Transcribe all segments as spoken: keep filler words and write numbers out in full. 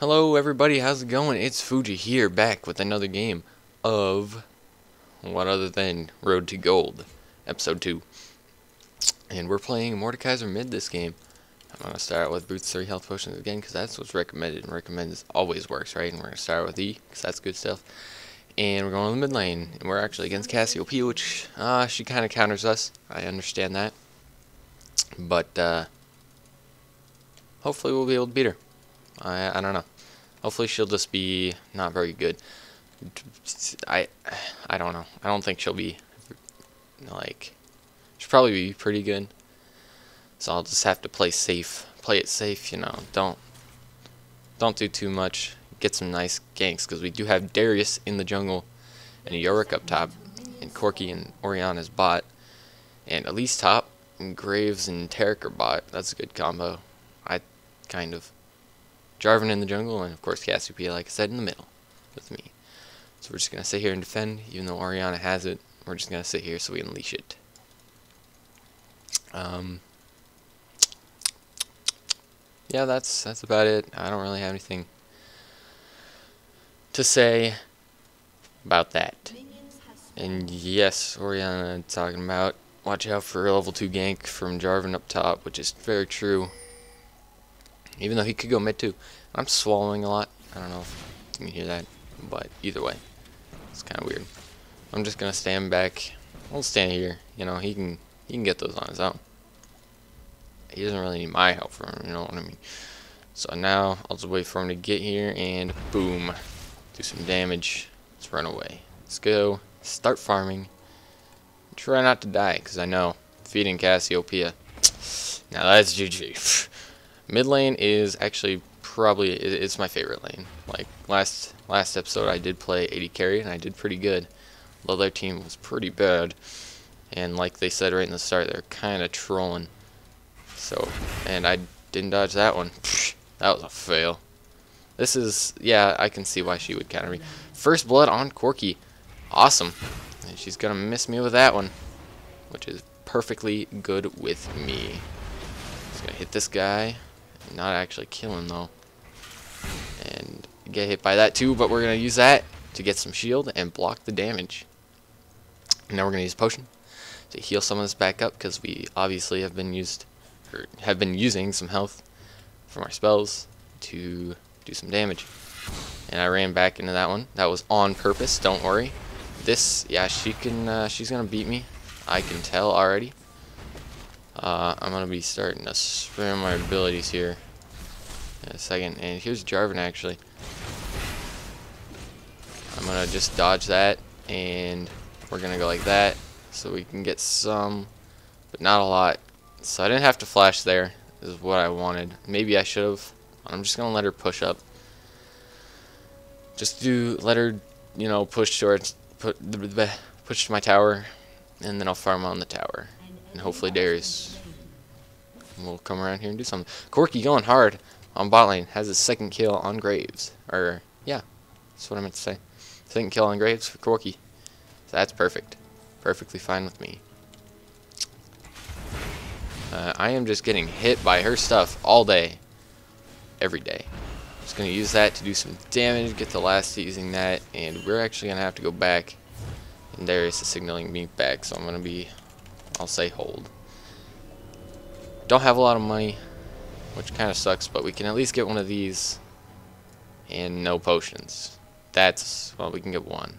Hello everybody, how's it going? It's Fuji here, back with another game of what other than Road to Gold, Episode two. And we're playing Mordekaiser mid this game. I'm going to start out with Boots three Health Potions again, because that's what's recommended, and recommended always works, right? And we're going to start with E, because that's good stuff. And we're going to the mid lane, and we're actually against Cassiopeia, which, uh, she kind of counters us. I understand that. But, uh, hopefully we'll be able to beat her. I, I don't know. Hopefully she'll just be not very good. I I don't know. I don't think she'll be, like, she'll probably be pretty good. So I'll just have to play safe. Play it safe, you know. Don't, don't do too much. Get some nice ganks, because we do have Darius in the jungle, and Yorick up top, and Corki and Orianna's bot, and Elise top, and Graves and Taric are bot. That's a good combo. I kind of... Jarvan in the jungle, and of course Cassiopeia, like I said, in the middle with me. So we're just going to sit here and defend, even though Orianna has it. We're just going to sit here so we unleash it. Um, yeah, that's that's about it. I don't really have anything to say about that. And yes, Orianna talking about, watch out for level two gank from Jarvan up top, which is very true. Even though he could go mid too. I'm swallowing a lot. I don't know if you can hear that. But either way, it's kind of weird. I'm just going to stand back. I'll stand here. You know, he can he can get those on his own. He doesn't really need my help for him. You know what I mean? So now, I'll just wait for him to get here. And boom. Do some damage. Let's run away. Let's go. Start farming. Try not to die. Because I know. Feeding Cassiopeia. Now that's G G. Mid lane is actually probably, it's my favorite lane. Like, last last episode I did play A D carry, and I did pretty good. Although their team was pretty bad. And like they said right in the start, they're kind of trolling. So, and I didn't dodge that one. That was a fail. This is, yeah, I can see why she would counter me. First blood on Corki. Awesome. And she's going to miss me with that one. Which is perfectly good with me. Just going to hit this guy. Not actually kill him though, and get hit by that too, but we're going to use that to get some shield and block the damage. And now we're going to use potion to heal some of this back up, because we obviously have been used or have been using some health from our spells to do some damage. And I ran back into that one. That was on purpose, don't worry. This, yeah, she can uh, she's going to beat me. I can tell already. Uh, I'm going to be starting to spam my abilities here in a second. And here's Jarvan, actually. I'm going to just dodge that, and we're going to go like that, so we can get some, but not a lot. So I didn't have to flash there, is what I wanted. Maybe I should have. I'm just going to let her push up. Just do, let her, you know, push towards, put, push to my tower, and then I'll farm on the tower. And hopefully Darius will come around here and do something. Corki going hard on bot lane. Has his second kill on Graves. Or, yeah. That's what I meant to say. Second kill on Graves for Corki. So that's perfect. Perfectly fine with me. Uh, I am just getting hit by her stuff all day. Every day. I'm just going to use that to do some damage. Get the last hit using that. And we're actually going to have to go back. And Darius is signaling me back. So I'm going to be... I'll say hold. Don't have a lot of money, which kind of sucks, but we can at least get one of these and no potions. That's, well, we can get one.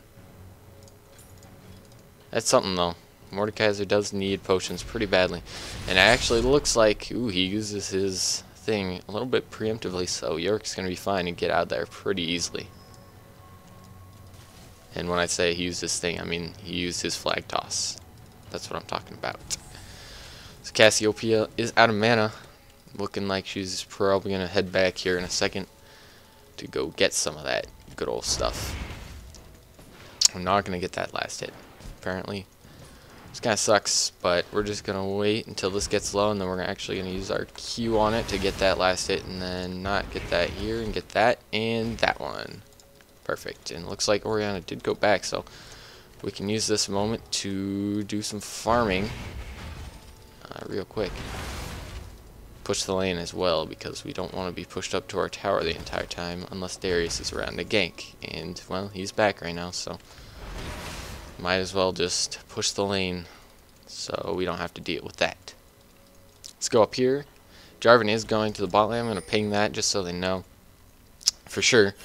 That's something, though. Mordekaiser does need potions pretty badly. And it actually looks like, ooh, he uses his thing a little bit preemptively, so Yorick's going to be fine and get out of there pretty easily. And when I say he used his thing, I mean he used his flag toss. That's what I'm talking about. So Cassiopeia is out of mana. Looking like she's probably going to head back here in a second to go get some of that good old stuff. I'm not going to get that last hit, apparently. This kind of sucks, but we're just going to wait until this gets low, and then we're actually going to use our Q on it to get that last hit, and then not get that here, and get that, and that one. Perfect. And it looks like Orianna did go back, so... we can use this moment to do some farming uh, real quick. push the lane as well, because we don't want to be pushed up to our tower the entire time unless Darius is around the gank. And, well, he's back right now, so might as well just push the lane so we don't have to deal with that. Let's go up here. Jarvan is going to the bot lane. I'm going to ping that just so they know for sure.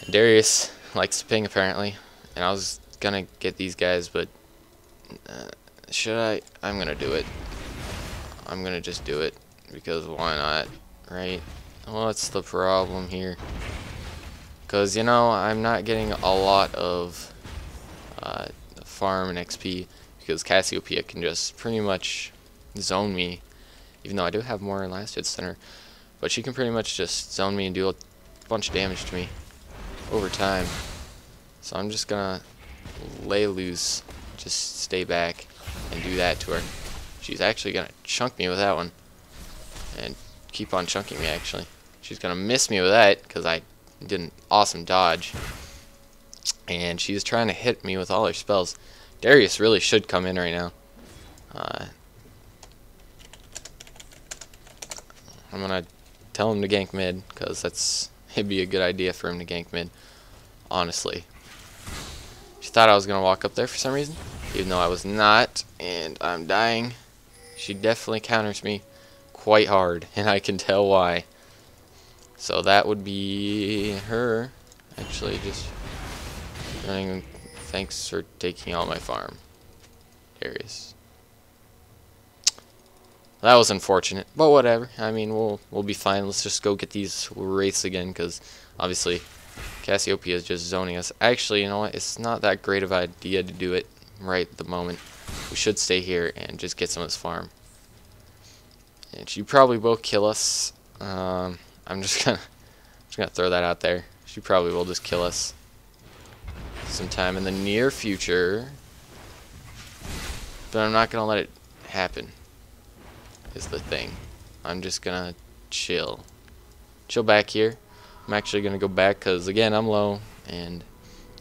And Darius likes to ping, apparently. And I was going to get these guys, but uh, should I? I'm going to do it. I'm going to just do it, because why not, right? Well, that's the problem here. Because, you know, I'm not getting a lot of uh, farm and X P, because Cassiopeia can just pretty much zone me, even though I do have more last hit center, but she can pretty much just zone me and do a bunch of damage to me over time. So I'm just gonna lay loose, just stay back and do that to her. She's actually gonna chunk me with that one, and keep on chunking me. Actually, she's gonna miss me with that because I did an awesome dodge, and she's trying to hit me with all her spells. Darius really should come in right now. uh, I'm gonna tell him to gank mid, because that's it'd be a good idea for him to gank mid, honestly. She thought I was gonna walk up there for some reason, even though I was not, and I'm dying. She definitely counters me quite hard, and I can tell why. So that would be her actually just running. Thanks for taking all my farm, Darius. That was unfortunate, but whatever. I mean, we'll we'll be fine. Let's just go get these wraiths again, because obviously Cassiopeia is just zoning us. Actually, you know what? It's not that great of an idea to do it right at the moment. We should stay here and just get some of this farm. And she probably will kill us. Um, I'm just gonna just gonna throw that out there. She probably will just kill us sometime in the near future, but I'm not gonna let it happen. Is the thing. I'm just gonna chill. Chill back here. I'm actually gonna go back, because again I'm low and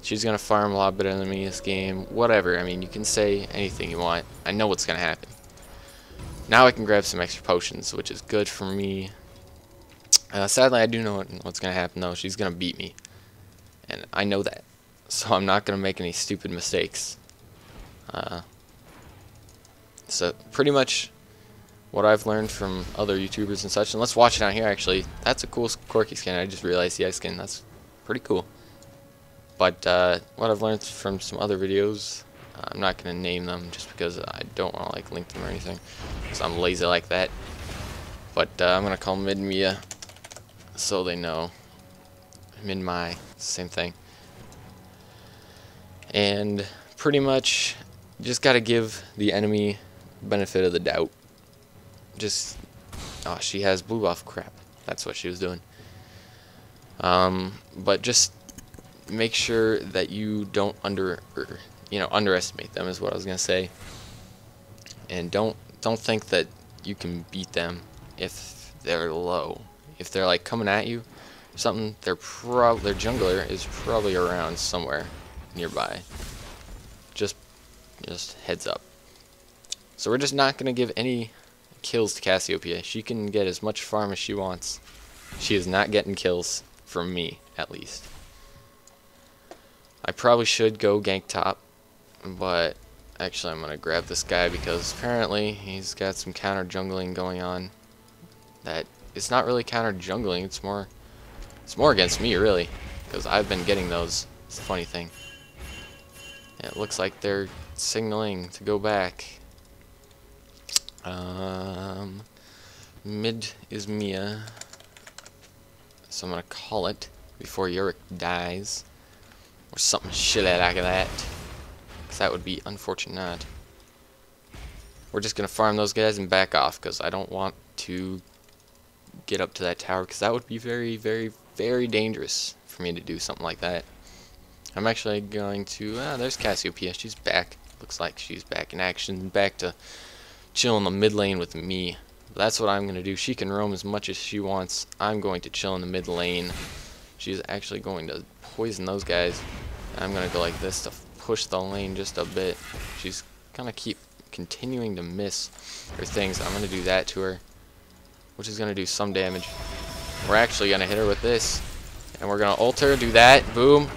she's gonna farm a lot better than me this game. Whatever, I mean, you can say anything you want. I know what's gonna happen. Now I can grab some extra potions, which is good for me. Uh, sadly, I do know what's gonna happen though. She's gonna beat me, and I know that, so I'm not gonna make any stupid mistakes. Uh, so pretty much what I've learned from other YouTubers and such. And let's watch it down here, actually. That's a cool Corki skin. I just realized the ice skin. That's pretty cool. But uh, what I've learned from some other videos, I'm not going to name them just because I don't want to like link them or anything, because I'm lazy like that. But uh, I'm going to call Mid-Mia so they know. Mid-My, same thing. And pretty much just got to give the enemy benefit of the doubt. Just, oh, she has blue buff, crap. That's what she was doing. Um, but just make sure that you don't under, or, you know, underestimate them is what I was gonna say. And don't don't think that you can beat them if they're low. If they're like coming at you, or something. They're prob their jungler is probably around somewhere nearby. Just just heads up. So we're just not gonna give any kills to Cassiopeia. She can get as much farm as she wants. She is not getting kills from me, at least. I probably should go gank top, but actually I'm gonna grab this guy, because apparently he's got some counter jungling going on. That it's not really counter jungling, it's more it's more against me really, because I've been getting those. It's a funny thing. And it looks like they're signaling to go back. Um, mid is Mia, so I'm gonna call it before Yorick dies, or something shit like that, because that would be unfortunate. We're just gonna farm those guys and back off, because I don't want to get up to that tower, because that would be very, very, very dangerous for me to do something like that. I'm actually going to, ah, there's Cassiopeia, she's back, looks like she's back in action, back to chill in the mid lane with me. That's what I'm gonna do. She can roam as much as she wants. I'm going to chill in the mid lane. She's actually going to poison those guys. I'm gonna go like this to push the lane just a bit. She's gonna keep continuing to miss her things. I'm going to do that to her, which is going to do some damage. We're actually going to hit her with this, and we're going to ult her, do that, boom,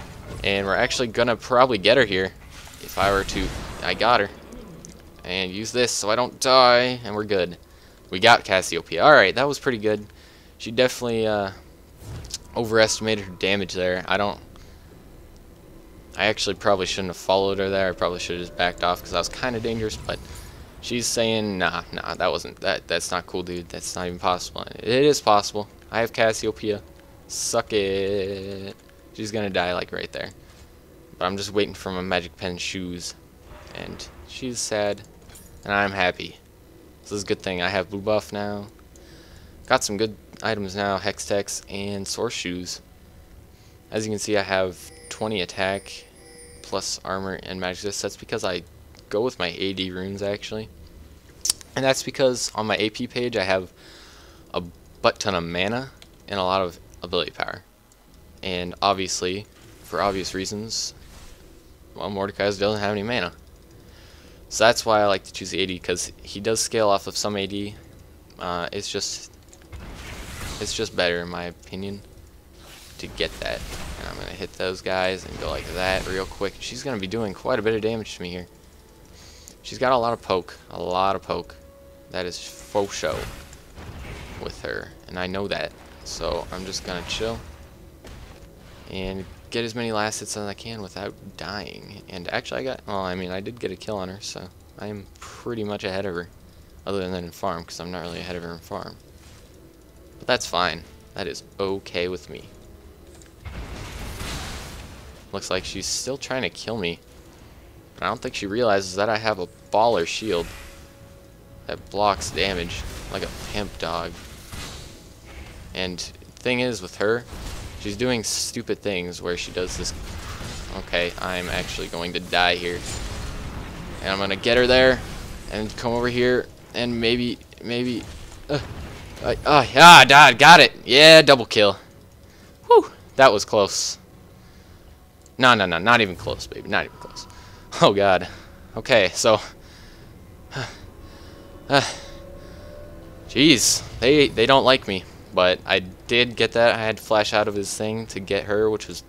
and we're actually going to probably get her here if I were to. I got her. And use this so I don't die, and we're good. We got Cassiopeia. Alright, that was pretty good. She definitely uh, overestimated her damage there. I don't... I actually probably shouldn't have followed her there. I probably should have just backed off because I was kind of dangerous, but she's saying, nah, nah, that wasn't... that. That's not cool, dude. That's not even possible. It is possible. I have Cassiopeia. Suck it. She's gonna die, like, right there. But I'm just waiting for my magic pen shoes. And she's sad. And I'm happy. So this is a good thing. I have blue buff now. Got some good items now. Hextex and Sorcerer's Shoes. As you can see, I have twenty attack plus armor and magic resist. That's because I go with my A D runes, actually. And that's because on my A P page, I have a butt ton of mana and a lot of ability power. And obviously, for obvious reasons, well, Mordekaiser doesn't have any mana. So that's why I like to choose the A D, because he does scale off of some A D. Uh, it's just it's just better, in my opinion, to get that. And I'm going to hit those guys and go like that real quick. She's going to be doing quite a bit of damage to me here. She's got a lot of poke. A lot of poke. That is faux show with her, and I know that. So I'm just going to chill and get as many last hits as I can without dying. And actually I got, well, I mean I did get a kill on her, so I am pretty much ahead of her, other than in farm, because I'm not really ahead of her in farm. But that's fine. That is okay with me. Looks like she's still trying to kill me. I don't think she realizes that I have a baller shield that blocks damage like a pimp dog. And thing is with her, she's doing stupid things where she does this. Okay, I'm actually going to die here. And I'm going to get her there and come over here and maybe, maybe. Uh, uh, uh, ah, died. Got it. Yeah, double kill. Whew, that was close. No, no, no, not even close, baby. Not even close. Oh, God. Okay, so. Uh, uh, geez, they, they don't like me. But I did get that. I had to flash out of his thing to get her, which was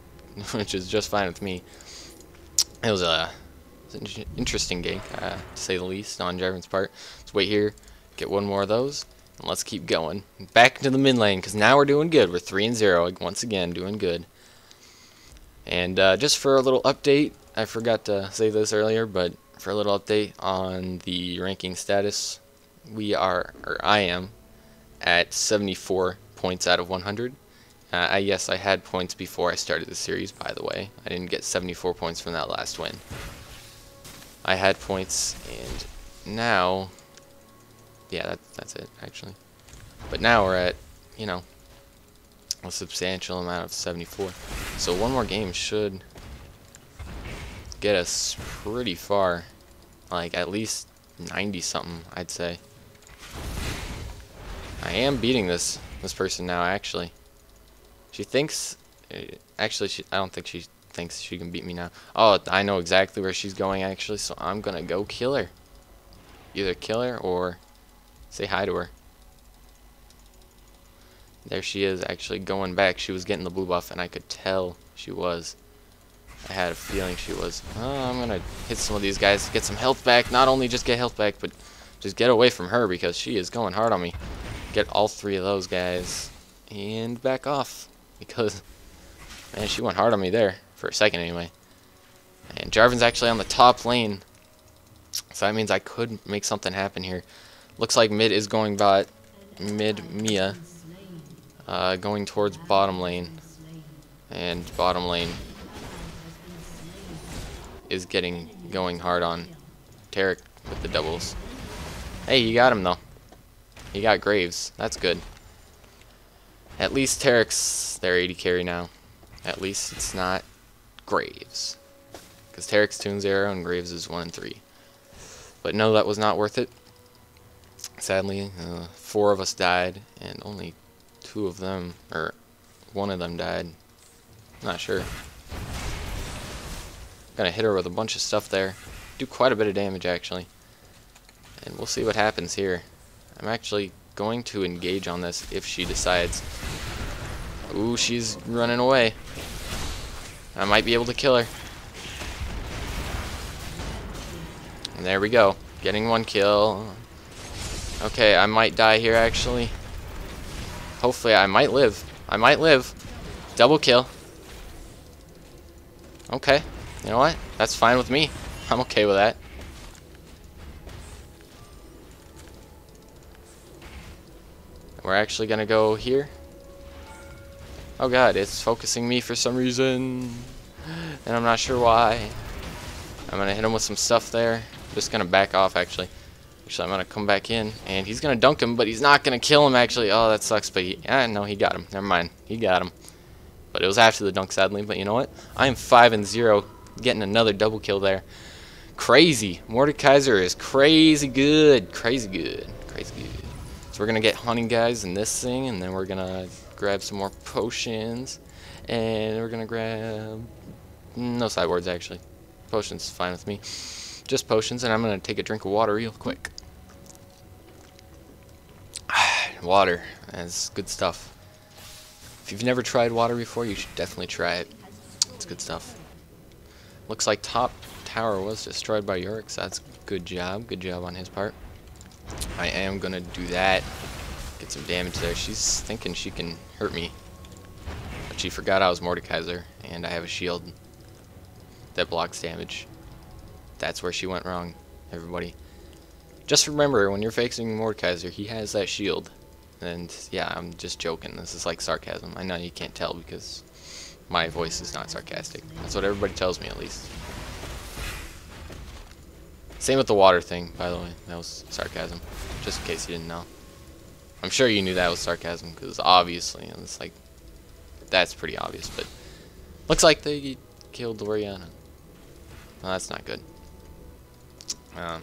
which is just fine with me. It was, a, it was an interesting game, uh, to say the least, on Jarvan's part. Let's wait here, get one more of those, and let's keep going. Back into the mid lane, because now we're doing good. We're three and zero, once again, doing good. And uh, just for a little update, I forgot to say this earlier, but for a little update on the ranking status, we are, or I am, at seventy-four points out of one hundred. Uh, I, yes, I had points before I started the series, by the way. I didn't get seventy-four points from that last win. I had points, and now... Yeah, that, that's it, actually. But now we're at, you know, a substantial amount of seventy-four. So one more game should get us pretty far. Like, at least ninety-something, I'd say. I am beating this this person now, actually. She thinks... Actually, she, I don't think she thinks she can beat me now. Oh, I know exactly where she's going, actually, so I'm going to go kill her. Either kill her or say hi to her. There she is, actually, going back. She was getting the blue buff, and I could tell she was. I had a feeling she was. Oh, I'm going to hit some of these guys to get some health back. Not only just get health back, but just get away from her, because she is going hard on me. Get all three of those guys and back off, because man, she went hard on me there for a second anyway. And Jarvan's actually on the top lane, so that means I could make something happen here. Looks like mid is going bot, mid Mia, uh, going towards bottom lane, and bottom lane is getting going hard on Taric with the doubles. Hey, you got him though. He got Graves. That's good. At least Taric's their A D carry now. At least it's not Graves. Because Taric's two and zero and Graves is one and three. But no, that was not worth it. Sadly, uh, four of us died and only two of them, or one of them died. Not sure. Gonna hit her with a bunch of stuff there. Do quite a bit of damage, actually. and we'll see what happens here. I'm actually going to engage on this if she decides. Ooh, she's running away. I might be able to kill her. And there we go. Getting one kill. Okay, I might die here actually. Hopefully I might live. I might live. Double kill. Okay. You know what? That's fine with me. I'm okay with that. We're actually gonna go here. Oh god, it's focusing me for some reason. And I'm not sure why. I'm gonna hit him with some stuff there. I'm just gonna back off actually. Actually, I'm gonna come back in. And he's gonna dunk him, but he's not gonna kill him actually. Oh, that sucks, but he, ah, no, he got him. Never mind. He got him. But it was after the dunk, sadly. But you know what? I am five and zero, getting another double kill there. Crazy. Mordekaiser is crazy good. Crazy good. Crazy good. So we're going to get hunting guys in this thing, and then we're going to grab some more potions. And we're going to grab... no sideboards, actually. Potions is fine with me. Just potions, and I'm going to take a drink of water real quick. Water. That's good stuff. If you've never tried water before, you should definitely try it. It's good stuff. Looks like top tower was destroyed by Yorick, so that's good job. Good job on his part. I am going to do that. Get some damage there. She's thinking she can hurt me. But she forgot I was Mordekaiser, and I have a shield that blocks damage. That's where she went wrong, everybody. Just remember, when you're facing Mordekaiser, he has that shield. And yeah, I'm just joking. This is like sarcasm. I know you can't tell because my voice is not sarcastic. That's what everybody tells me, at least. Same with the water thing, by the way. That was sarcasm, just in case you didn't know. I'm sure you knew that was sarcasm because obviously, and it's like, that's pretty obvious. But looks like they killed Orianna. Well, that's not good. Um,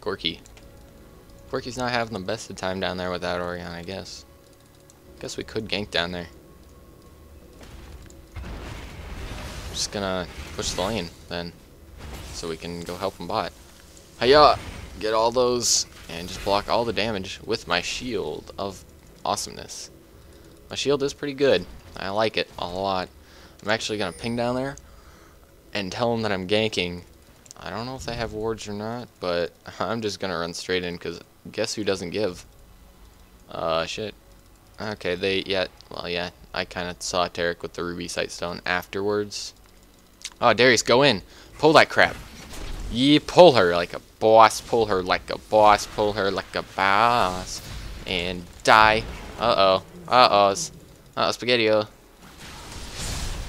Corki. Corki's not having the best of time down there without Orianna, I guess. Guess we could gank down there. I'm just gonna push the lane then, so we can go help him bot. Hiya! Get all those and just block all the damage with my shield of awesomeness. My shield is pretty good. I like it a lot. I'm actually gonna ping down there and tell him that I'm ganking. I don't know if they have wards or not, but I'm just gonna run straight in because. Guess who doesn't give? Uh, shit. Okay, they, yeah, well, yeah, I kind of saw Taric with the Ruby Sight Stone afterwards. Oh, Darius, go in. Pull that crap. Yeah, pull her like a boss. Pull her like a boss. Pull her like a boss. And die. Uh-oh. Uh-oh. Uh-oh, Spaghetti-O.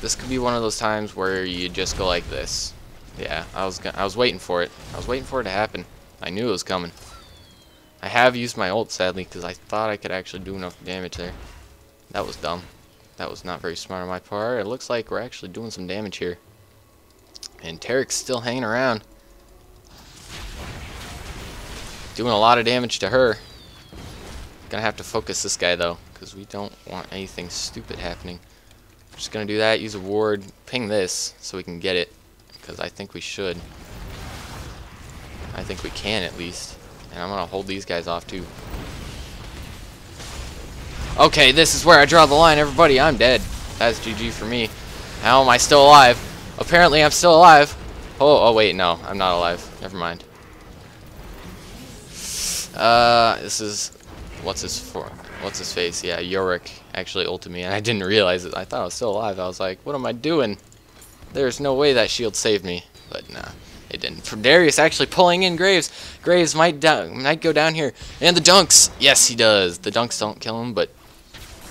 This could be one of those times where you just go like this. Yeah, I was gonna, I was waiting for it. I was waiting for it to happen. I knew it was coming. I have used my ult, sadly, because I thought I could actually do enough damage there. That was dumb. That was not very smart on my part. It looks like we're actually doing some damage here. And Taric's still hanging around. Doing a lot of damage to her. Gonna have to focus this guy, though, because we don't want anything stupid happening. Just gonna do that, use a ward, ping this, so we can get it, because I think we should. I think we can, at least. And I'm gonna hold these guys off too. Okay, this is where I draw the line, everybody. I'm dead. That's G G for me. How am I still alive? Apparently I'm still alive. Oh, oh wait, no, I'm not alive. Never mind. Uh, this is what's his for? What's his face? Yeah, Yorick actually ulted me, and I didn't realize it. I thought I was still alive. I was like, what am I doing? There's no way that shield saved me, but nah. It didn't. From Darius actually pulling in Graves. Graves might might go down here. And the dunks. Yes, he does. The dunks don't kill him, but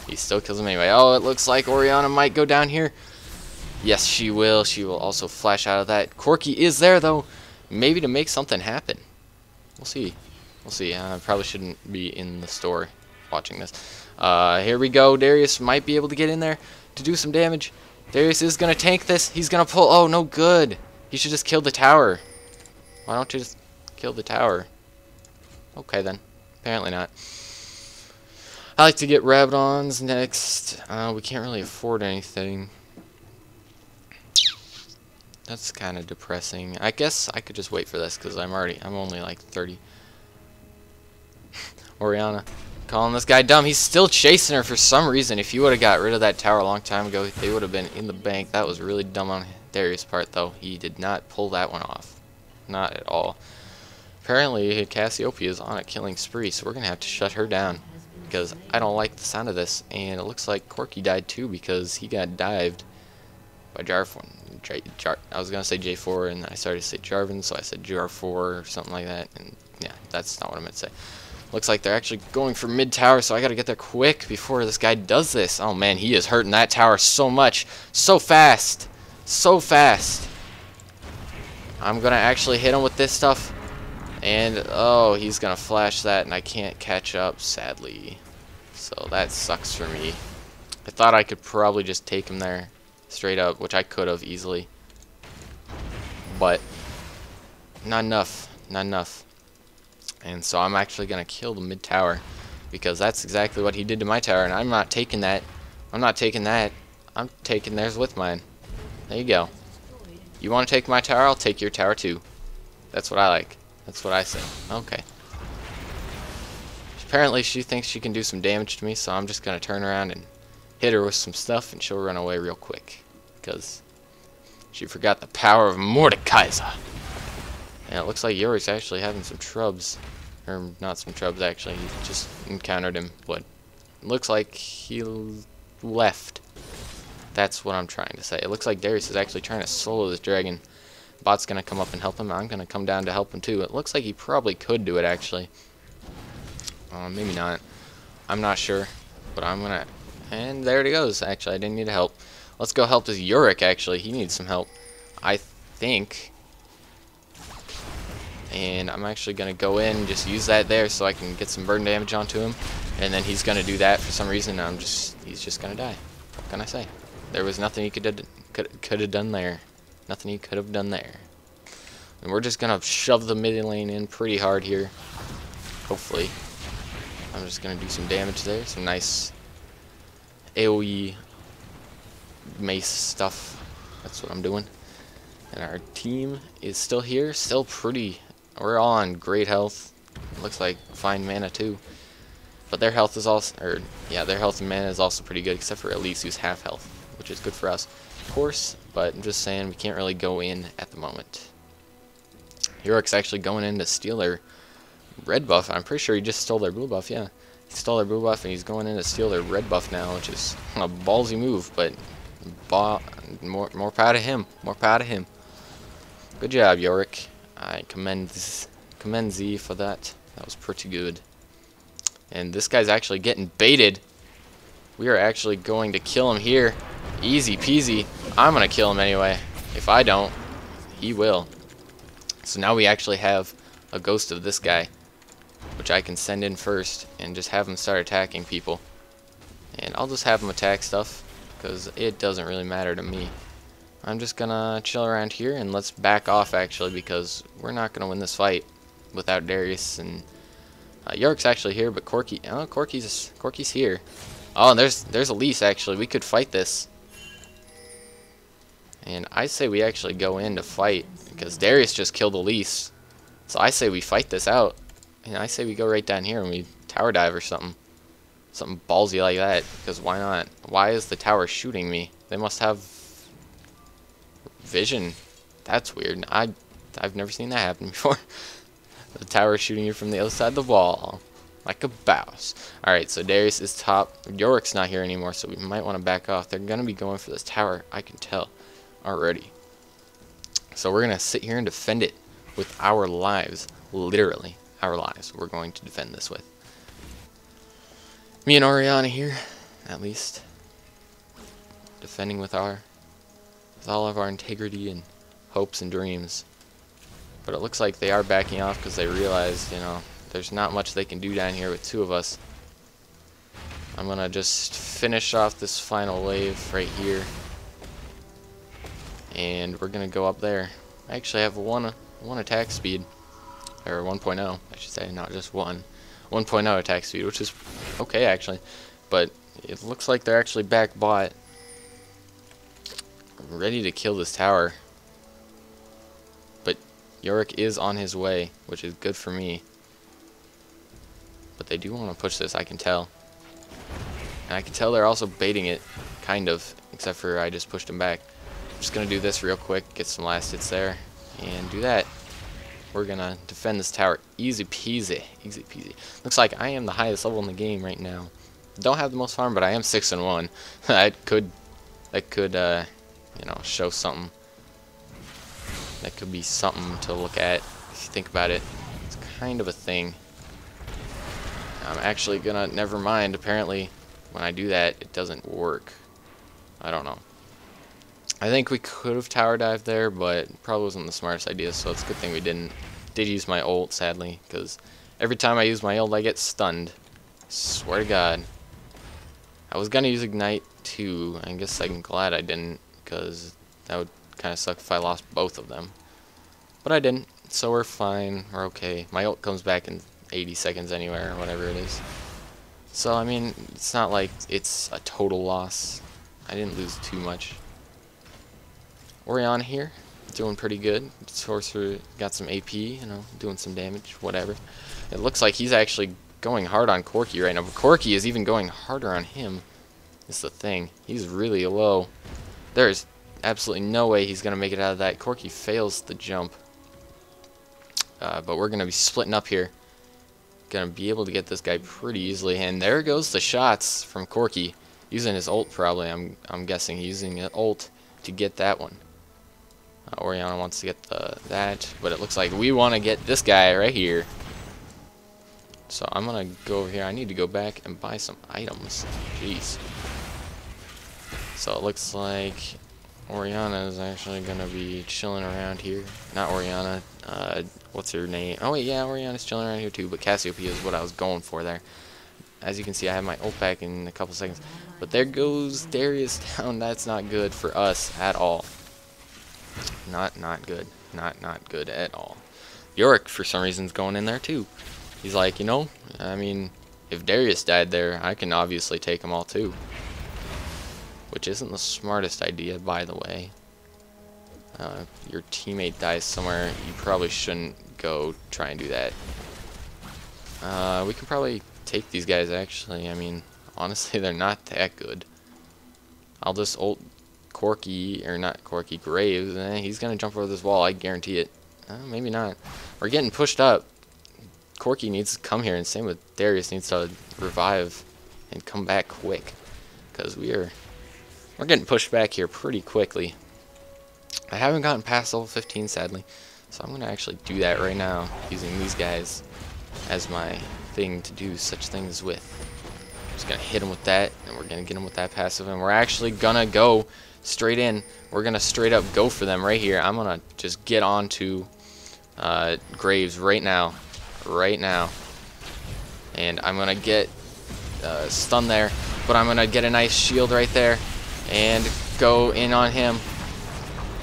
he still kills him anyway. Oh, it looks like Orianna might go down here. Yes, she will. She will also flash out of that. Corki is there, though, maybe to make something happen. We'll see. We'll see. I uh, probably shouldn't be in the store watching this. Uh, here we go. Darius might be able to get in there to do some damage. Darius is going to tank this. He's going to pull. Oh, no good. You should just kill the tower. Why don't you just kill the tower? Okay then. Apparently not. I like to get Rabadon's next. Uh, we can't really afford anything. That's kind of depressing. I guess I could just wait for this because I'm already. I'm only like thirty. Orianna. Calling this guy dumb. He's still chasing her for some reason. If you would have got rid of that tower a long time ago, they would have been in the bank. That was really dumb on Darius' part, though. He did not pull that one off. Not at all. Apparently, Cassiopeia is on a killing spree, so we're going to have to shut her down because I don't like the sound of this. And it looks like Corki died, too, because he got dived by Jarvan. J Jar I was going to say J four, and I started to say Jarvan, so I said J four or something like that. And, yeah, that's not what I meant to say. Looks like they're actually going for mid-tower, so I gotta get there quick before this guy does this. Oh, man, he is hurting that tower so much. So fast. So fast. I'm gonna actually hit him with this stuff. And, oh, he's gonna flash that, and I can't catch up, sadly. So that sucks for me. I thought I could probably just take him there straight up, which I could have easily. But not enough. Not enough. And so I'm actually going to kill the mid tower because that's exactly what he did to my tower, and I'm not taking that. I'm not taking that. I'm taking theirs with mine. There you go. You want to take my tower? I'll take your tower too. That's what I like. That's what I say. Okay. Apparently she thinks she can do some damage to me, so I'm just going to turn around and hit her with some stuff, and she'll run away real quick because she forgot the power of Mordekaiser. And it looks like Yorick's actually having some trubs. Or not some trubs, actually. He just encountered him. But it looks like he left. That's what I'm trying to say. It looks like Darius is actually trying to solo this dragon. Bot's going to come up and help him. I'm going to come down to help him, too. It looks like he probably could do it, actually. Uh, maybe not. I'm not sure. But I'm going to... And there it goes. Actually, I didn't need help. Let's go help this Yorick, actually. He needs some help. I think... And I'm actually going to go in and just use that there so I can get some burn damage onto him. And then he's going to do that for some reason. I'm just He's just going to die. What can I say? There was nothing he could have could, could have done there. Nothing he could have done there. And we're just going to shove the mid lane in pretty hard here. Hopefully. I'm just going to do some damage there. Some nice AoE mace stuff. That's what I'm doing. And our team is still here. Still pretty... We're all on great health. Looks like fine mana too, but their health is also, or yeah, their health and mana is also pretty good, except for Elise, who's half health, which is good for us, of course. But I'm just saying we can't really go in at the moment. Yorick's actually going in to steal their red buff. I'm pretty sure he just stole their blue buff. Yeah, he stole their blue buff, and he's going in to steal their red buff now, which is a ballsy move. But ba more more proud of him. More proud of him. Good job, Yorick. I commend, commend Z for that. That was pretty good. And this guy's actually getting baited. We are actually going to kill him here. Easy peasy. I'm going to kill him anyway. If I don't, he will. So now we actually have a ghost of this guy, which I can send in first and just have him start attacking people. And I'll just have him attack stuff because it doesn't really matter to me. I'm just gonna chill around here, and let's back off actually, because we're not gonna win this fight without Darius. And uh, Yorick's actually here, but Corki, oh, Corki's Corki's here. Oh, and there's there's Elise actually. We could fight this, and I say we actually go in to fight because Darius just killed Elise. So I say we fight this out, and I say we go right down here and we tower dive or something, something ballsy like that. Because why not? Why is the tower shooting me? They must have vision. That's weird. I, I've never seen that happen before. The tower shooting you from the other side of the wall. Like a boss. Alright, so Darius is top. Yorick's not here anymore, so we might want to back off. They're going to be going for this tower. I can tell already. So we're going to sit here and defend it with our lives. Literally, our lives. We're going to defend this with. Me and Orianna here, at least. Defending with our... with all of our integrity and hopes and dreams. But it looks like they are backing off because they realized, you know, there's not much they can do down here with two of us. I'm gonna just finish off this final wave right here, and we're gonna go up there. I actually have one one attack speed, or one point oh I should say, not just one. one point oh attack speed, which is okay actually, but it looks like they're actually back bot. Ready to kill this tower, but Yorick is on his way, which is good for me. But they do want to push this, I can tell. And I can tell they're also baiting it, kind of, except for I just pushed them back. I'm just going to do this real quick, get some last hits there, and do that. We're going to defend this tower. Easy peasy. Easy peasy. Looks like I am the highest level in the game right now. Don't have the most farm, but I am six and one. That could, that could uh, you know, show something. That could be something to look at if you think about it. It's kind of a thing. I'm actually gonna, never mind, apparently when I do that it doesn't work. I don't know. I think we could have tower dived there, but it probably wasn't the smartest idea, so it's a good thing we didn't. Did use my ult, sadly, because every time I use my ult I get stunned. Swear to God. I was gonna use Ignite too. I guess I'm glad I didn't, because that would kinda suck if I lost both of them. But I didn't, so we're fine, we're okay. My ult comes back in eighty seconds anywhere, or whatever it is. So, I mean, it's not like it's a total loss. I didn't lose too much. Orianna here, doing pretty good. Sorcerer got some A P, you know, doing some damage, whatever. It looks like he's actually going hard on Corki right now, but Corki is even going harder on him. It's the thing. He's really low. There is absolutely no way he's going to make it out of that. Corki fails the jump. Uh, but we're going to be splitting up here. Gonna be able to get this guy pretty easily, and there goes the shots from Corki using his ult, probably. I'm I'm guessing using an ult to get that one. Uh, Orianna wants to get the that, but it looks like we want to get this guy right here. So I'm gonna go over here. I need to go back and buy some items. Jeez. So it looks like Orianna is actually gonna be chilling around here. Not Orianna. Uh, what's her name? Oh wait, yeah, Orianna's chilling around here too, but Cassiopeia is what I was going for there. As you can see, I have my ult back in a couple seconds. But there goes Darius down. That's not good for us at all. Not, not good. Not, not good at all. Yorick, for some reason, is going in there too. He's like, you know, I mean, if Darius died there, I can obviously take them all too. Which isn't the smartest idea, by the way. Uh, if your teammate dies somewhere, you probably shouldn't go try and do that. Uh, we can probably take these guys, actually. I mean, honestly, they're not that good. I'll just ult Corki, or not Corki, Graves, and eh, he's going to jump over this wall, I guarantee it. Uh, maybe not. We're getting pushed up. Corki needs to come here, and same with Darius, needs to revive and come back quick. Because we are, we're getting pushed back here pretty quickly. I haven't gotten past level fifteen, sadly, so I'm going to actually do that right now, using these guys as my thing to do such things with. I'm just going to hit them with that, and we're going to get them with that passive, and we're actually going to go straight in. We're going to straight up go for them right here. I'm going to just get on to uh, Graves right now, right now, and I'm going to get uh, stunned there, but I'm going to get a nice shield right there and go in on him.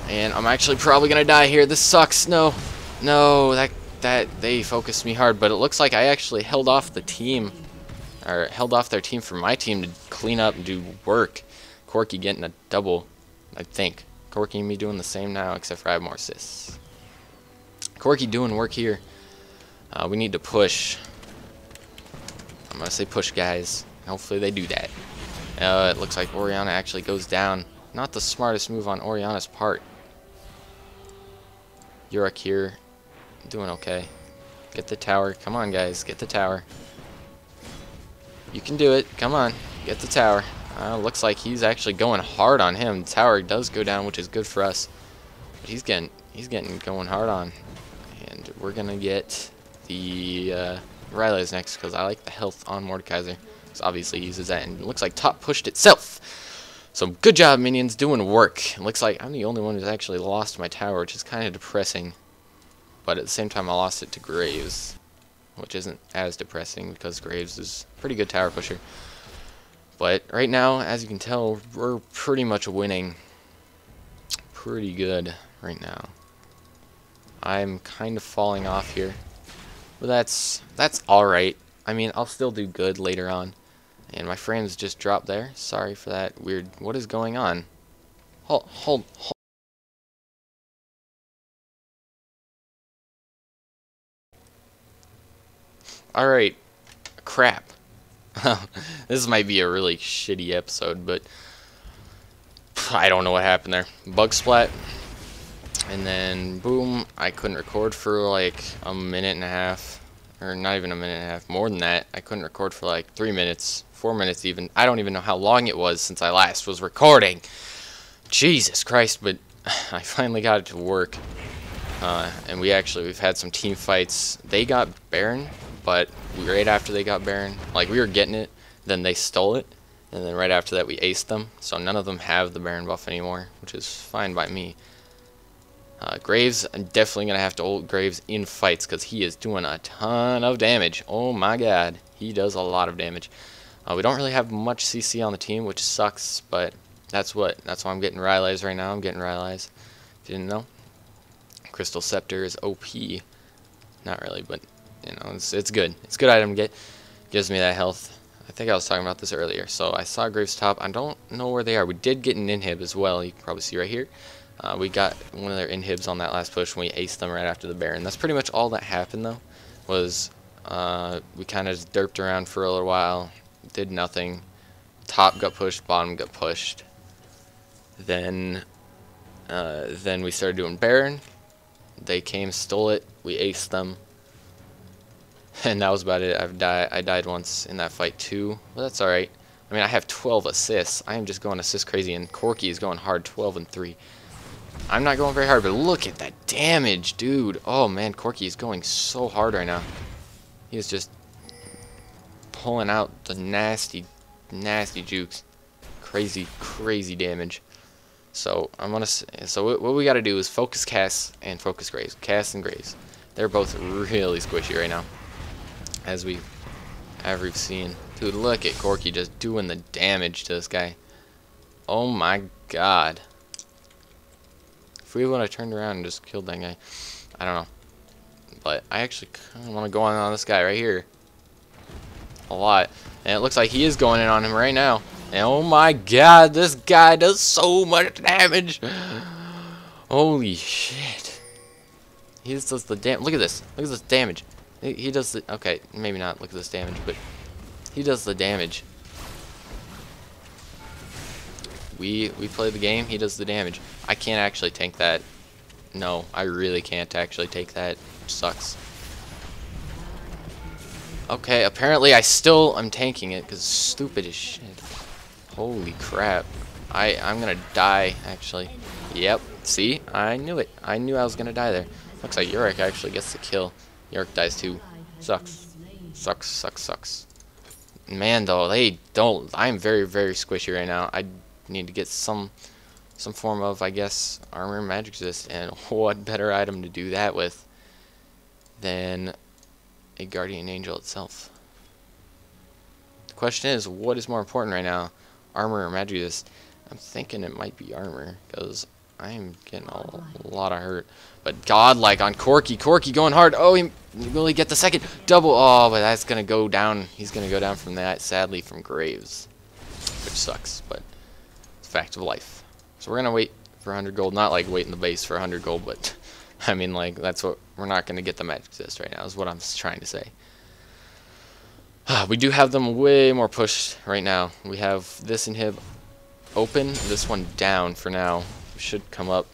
And I'm actually probably gonna die here. This sucks. No, no, that that they focused me hard, but it looks like I actually held off the team, or held off their team for my team to clean up and do work. Corki getting a double, I think. Corki and me doing the same now, except for I have more assists. Corki doing work here. Uh, we need to push. I'm gonna say push, guys. Hopefully they do that. Uh, it looks like Orianna actually goes down. Not the smartest move on Orianna's part. Yorick here, doing okay. Get the tower. Come on, guys. Get the tower. You can do it. Come on. Get the tower. Uh, looks like he's actually going hard on him. The tower does go down, which is good for us. But he's getting, he's getting going hard on. And we're going to get the uh, Ryze next, because I like the health on Mordekaiser. Because obviously he uses that. And it looks like top pushed itself. So good job, minions, doing work. It looks like I'm the only one who's actually lost my tower, which is kind of depressing. But at the same time, I lost it to Graves, which isn't as depressing because Graves is a pretty good tower pusher. But right now, as you can tell, we're pretty much winning. Pretty good right now. I'm kind of falling off here. But that's, that's alright. I mean, I'll still do good later on. And my frames just dropped there. Sorry for that weird. What is going on? Hold, hold, hold. All right, crap. This might be a really shitty episode, but I don't know what happened there. Bug splat, and then boom, I couldn't record for like a minute and a half, or not even a minute and a half, more than that. I couldn't record for like three minutes, four minutes even. I don't even know how long it was since I last was recording. Jesus Christ, but I finally got it to work. Uh, and we actually, we've had some team fights. They got Baron, but right after they got Baron, like we were getting it, then they stole it, and then right after that we aced them. So none of them have the Baron buff anymore, which is fine by me. Uh, Graves, I'm definitely going to have to ult Graves in fights because he is doing a ton of damage. Oh my god, he does a lot of damage. Uh, we don't really have much C C on the team, which sucks, but that's what, that's why I'm getting Ryze right now. I'm getting Ryze, if you didn't know. Crystal Scepter is O P. Not really, but you know, it's it's good. It's a good item to get. Gives me that health. I think I was talking about this earlier. So I saw Graves top. I don't know where they are. We did get an inhib as well. You can probably see right here. Uh, we got one of their inhibs on that last push, and we aced them right after the Baron. That's pretty much all that happened though. Was uh, we kind of just derped around for a little while, did nothing. Top got pushed, bottom got pushed. Then uh, then we started doing Baron. They came, stole it, we aced them, and that was about it. I've died. I died once in that fight too, but that's all right. I mean, I have twelve assists. I am just going assist crazy, and Corki is going hard, twelve and three. I'm not going very hard, but look at that damage, dude. Oh man, Corki is going so hard right now. He is just pulling out the nasty, nasty jukes. Crazy, crazy damage. So I'm gonna. So what we got to do is focus Cass and focus Graves. Cass and Graves, they're both really squishy right now, as we, as we've seen. Dude, look at Corki just doing the damage to this guy. Oh my god. If we would have turned around and just killed that guy, I don't know. But I actually kind of want to go in on this guy right here. A lot, and it looks like he is going in on him right now. And oh my god, this guy does so much damage. Holy shit. He just does the damage. Look at this. Look at this damage. He, he does the... Okay, maybe not look at this damage, but... He does the damage. We we play the game, he does the damage. I can't actually tank that. No, I really can't actually take that. Which sucks. Okay, apparently I still am tanking it, because it's stupid as shit. Holy crap. I, I'm gonna die, actually. Yep, see? I knew it. I knew I was gonna die there. Looks like Yorick actually gets the kill. Yorick dies too. Sucks. Sucks, sucks, sucks. Man, though, they don't... I'm very, very squishy right now. I need to get some some form of, I guess, armor, magic resist, and what better item to do that with than a Guardian Angel itself. The question is, what is more important right now? Armor or magic resist? I'm thinking it might be armor, because I'm getting a lot of hurt. But godlike on Corki. Corki going hard. Oh, he will he get the second double? Oh, but that's gonna go down. He's gonna go down from that, sadly, from Graves, which sucks, but it's a fact of life. So we're gonna wait for one hundred gold. Not like wait in the base for one hundred gold, but I mean, like, that's what we're not gonna get the magic resist right now, is what I'm trying to say. We do have them way more pushed right now. We have this inhib open, this one down for now. It should come up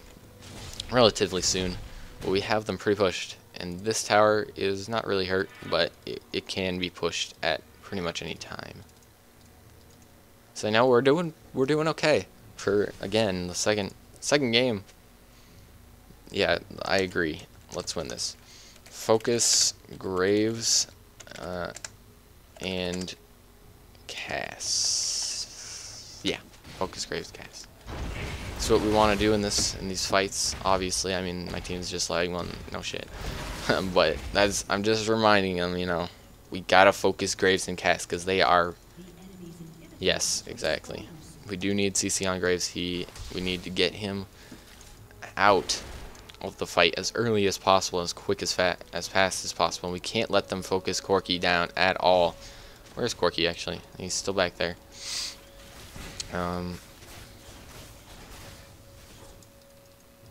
relatively soon. But we have them pretty pushed. And this tower is not really hurt, but it, it can be pushed at pretty much any time. So now we're doing we're doing okay for, again, the second second game. Yeah, I agree. Let's win this. Focus, Graves, uh and Cass. Yeah, focus Graves, Cass. That's what we want to do in this in these fights. Obviously, I mean, my team's just like, well, no shit. But that's I'm just reminding them, you know, we gotta focus Graves and Cass because they are. Yes, exactly. We do need C C on Graves. He, we need to get him out of the fight as early as possible, as quick as fat, as fast as possible. And we can't let them focus Corki down at all. Where's Corki actually? He's still back there. Um.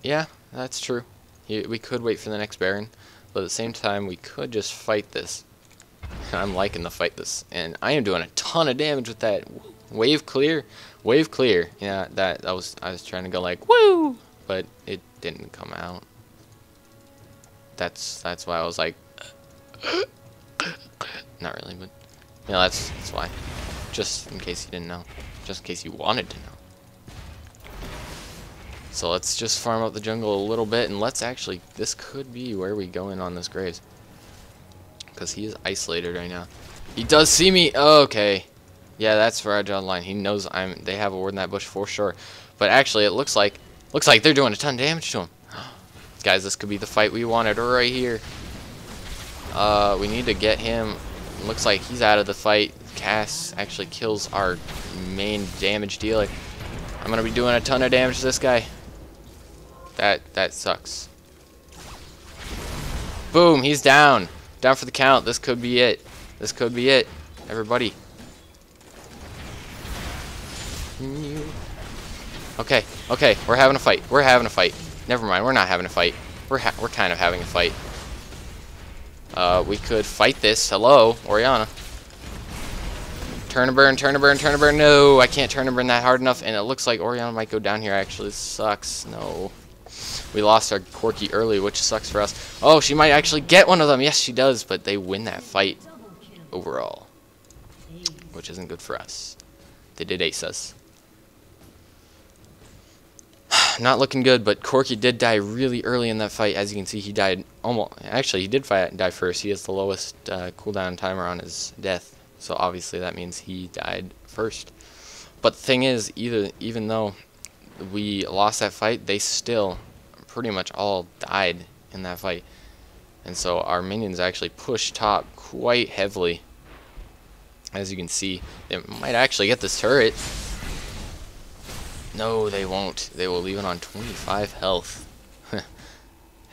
Yeah, that's true. He, we could wait for the next Baron, but at the same time, we could just fight this. I'm liking the fight this, and I am doing a ton of damage with that. Wave clear, wave clear. Yeah, that that was I was trying to go like woo, but it didn't come out. That's that's why I was like, not really, but you know, that's that's why. Just in case you didn't know, just in case you wanted to know. So let's just farm up the jungle a little bit, and let's actually, this could be where we go in on this Graves. Because he is isolated right now. He does see me! Oh, okay. Yeah, that's where I draw the line. He knows I'm, they have a ward in that bush for sure. But actually, it looks like, looks like they're doing a ton of damage to him. Guys, this could be the fight we wanted right here. Uh, we need to get him. Looks like he's out of the fight. Cass actually kills our main damage dealer. I'm going to be doing a ton of damage to this guy. That that sucks. Boom, he's down. Down for the count. This could be it. This could be it. Everybody. Okay, okay. We're having a fight. We're having a fight. Never mind. We're not having a fight. We're ha we're kind of having a fight. Uh, we could fight this. Hello, Orianna. Turn and burn, turn and burn, turn and burn. No, I can't turn and burn that hard enough, and it looks like Orianna might go down here, actually. This sucks. No. We lost our Corki early, which sucks for us. Oh, she might actually get one of them. Yes, she does, but they win that fight overall, which isn't good for us. They did ace us. Not looking good, but Corki did die really early in that fight. As you can see, he died almost... Actually, he did fight, die first. He has the lowest uh, cooldown timer on his death, so obviously that means he died first. But the thing is, either, even though... we lost that fight, they still pretty much all died in that fight, and so our minions actually pushed top quite heavily. As you can see, they might actually get this turret. No, they won't. They will leave it on twenty-five health.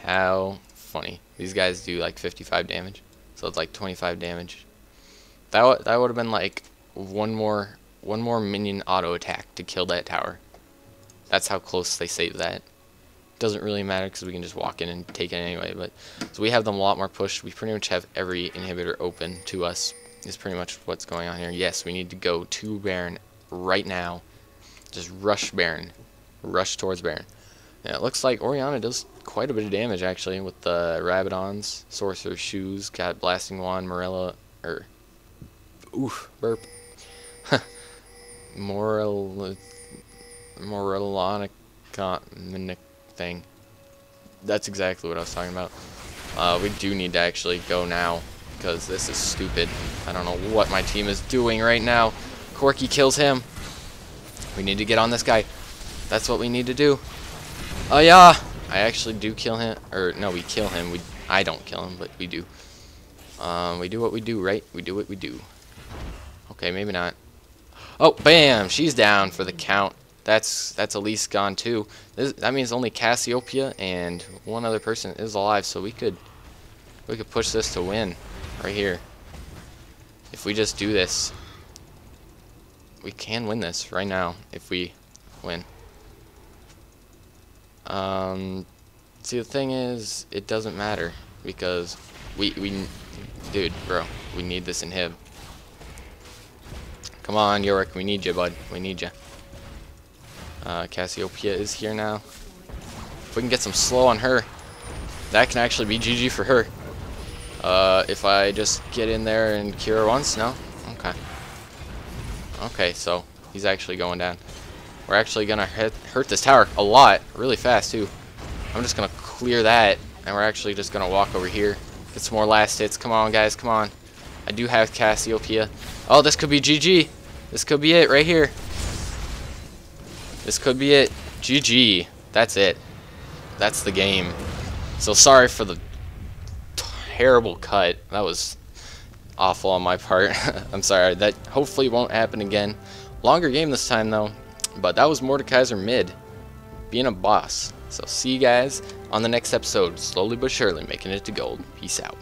How funny. These guys do like fifty-five damage, so it's like twenty-five damage. That, that would have been like one more one more minion auto attack to kill that tower. That's how close they saved that. Doesn't really matter because we can just walk in and take it anyway. But so we have them a lot more pushed. We pretty much have every inhibitor open to us. Is pretty much what's going on here. Yes, we need to go to Baron right now. Just rush Baron, rush towards Baron. Now it looks like Orianna does quite a bit of damage actually with the Rabadon's, Sorcerer's Shoes, got Blasting Wand, Morella, or er, oof, burp, Morella. Morellonicon thing. That's exactly what I was talking about. Uh, we do need to actually go now because this is stupid. I don't know what my team is doing right now. Corki kills him. We need to get on this guy. That's what we need to do. Oh yeah! I actually do kill him. Or no, we kill him. We I don't kill him, but we do. Um, we do what we do, right? We do what we do. Okay, maybe not. Oh, bam! She's down for the count. That's that's Elise gone too. This, that means only Cassiopeia and one other person is alive, so we could we could push this to win right here. If we just do this, we can win this right now if we win. Um, see, the thing is, it doesn't matter because we we dude, bro, we need this inhib. Come on, Yorick, we need you, bud. We need you. Uh, Cassiopeia is here now. If we can get some slow on her, that can actually be G G for her. Uh, if I just get in there and cure her once, no? Okay. Okay, so he's actually going down. We're actually going to hurt this tower a lot, really fast too. I'm just going to clear that, and we're actually just going to walk over here. Get some more last hits. Come on, guys, come on. I do have Cassiopeia. Oh, this could be G G. This could be it right here. This could be it. G G. That's it. That's the game. So sorry for the terrible cut. That was awful on my part. I'm sorry. That hopefully won't happen again. Longer game this time, though. But that was Mordekaiser mid. Being a boss. So see you guys on the next episode. Slowly but surely making it to gold. Peace out.